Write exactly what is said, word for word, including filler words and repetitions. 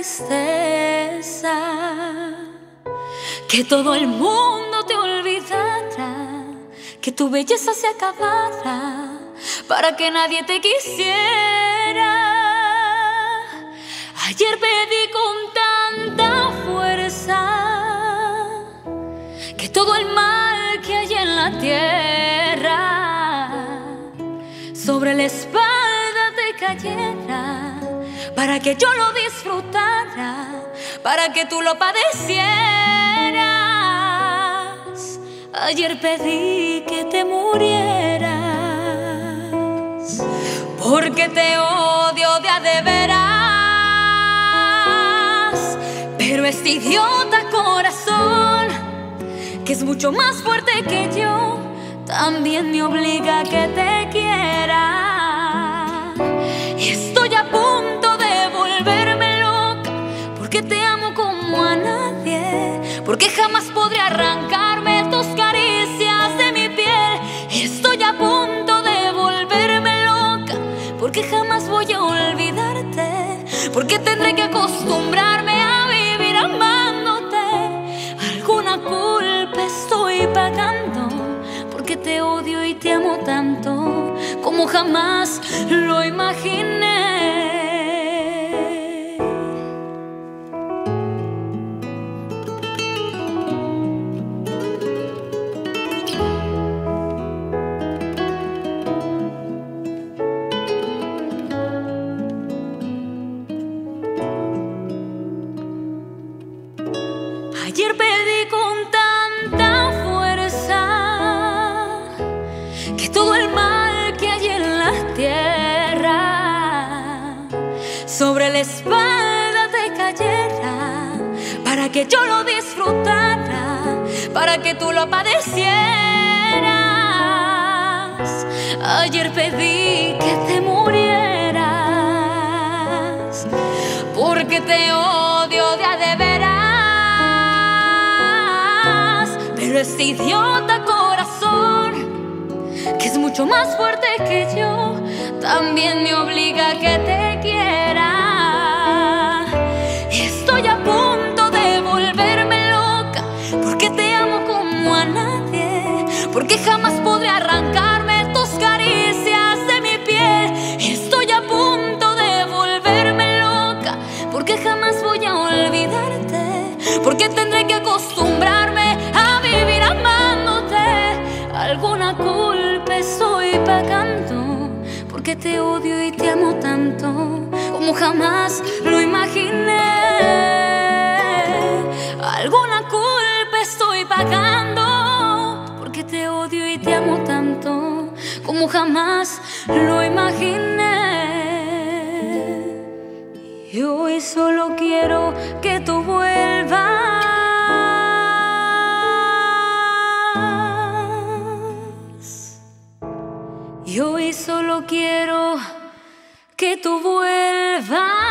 tristeza, que todo el mundo te olvidara, que tu belleza se acabara, para que nadie te quisiera. Ayer pedí con tanta fuerza que todo el mal que hay en la tierra sobre la espalda te cayera, para que yo lo disfrutara, para que tú lo padecieras. Ayer pedí que te murieras, porque te odio de a de veras. Pero este idiota corazón, que es mucho más fuerte que yo, también me obliga a que te quiera. Y estoy a punto porque jamás podré arrancarme tus caricias de mi piel. Estoy a punto de volverme loca, porque jamás voy a olvidarte, porque tendré que acostumbrarme a vivir amándote. Alguna culpa estoy pagando, porque te odio y te amo tanto como jamás lo imaginé. Ayer pedí con tanta fuerza que todo el mal que hay en la tierra sobre la espalda te cayera, para que yo lo disfrutara, para que tú lo padecieras. Ayer pedí que te murieras, porque te odio de a de veras. Pero este idiota corazón, que es mucho más fuerte que yo, también me obliga a que te quiera. Estoy a punto de volverme loca, porque te amo como a nadie, porque jamás podré arrancarme tus caricias de mi piel. Estoy a punto de volverme loca, porque jamás voy a olvidarte, porque tendré que acostumbrarme a vivir amándote. Alguna culpa estoy pagando, porque te odio y te amo tanto como jamás lo imaginé. Alguna culpa estoy pagando, porque te odio y te amo tanto como jamás lo imaginé. Y hoy solo quiero que tú vuelvas. Yo hoy solo quiero que tú vuelvas.